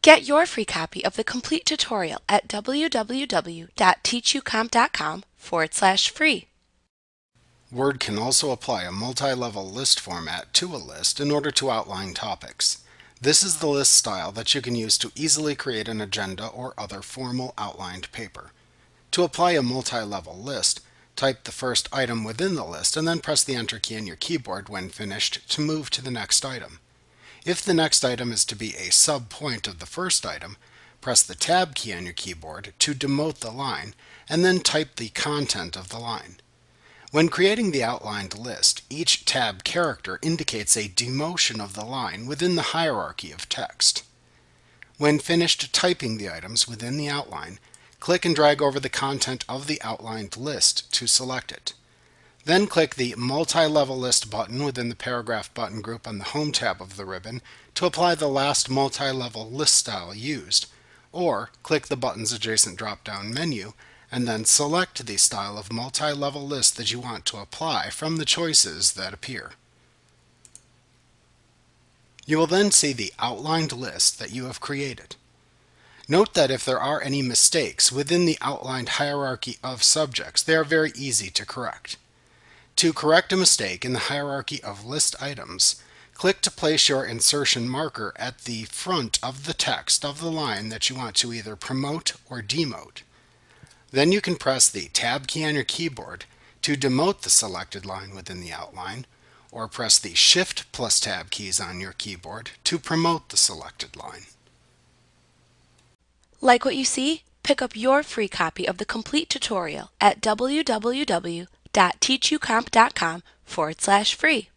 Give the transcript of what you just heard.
Get your free copy of the complete tutorial at www.teachucomp.com/free. Word can also apply a multi-level list format to a list in order to outline topics. This is the list style that you can use to easily create an agenda or other formal outlined paper. To apply a multi-level list, type the first item within the list and then press the Enter key on your keyboard when finished to move to the next item. If the next item is to be a sub-point of the first item, press the Tab key on your keyboard to demote the line and then type the content of the line. When creating the outlined list, each tab character indicates a demotion of the line within the hierarchy of text. When finished typing the items within the outline, click and drag over the content of the outlined list to select it. Then click the Multi-Level List button within the Paragraph button group on the Home tab of the ribbon to apply the last multi-level list style used, or click the button's adjacent drop-down menu and then select the style of multi-level list that you want to apply from the choices that appear. You will then see the outlined list that you have created. Note that if there are any mistakes within the outlined hierarchy of subjects, they are very easy to correct. To correct a mistake in the hierarchy of list items, click to place your insertion marker at the front of the text of the line that you want to either promote or demote. Then you can press the Tab key on your keyboard to demote the selected line within the outline, or press the Shift plus Tab keys on your keyboard to promote the selected line. Like what you see? Pick up your free copy of the complete tutorial at www.teachucomp.com/free.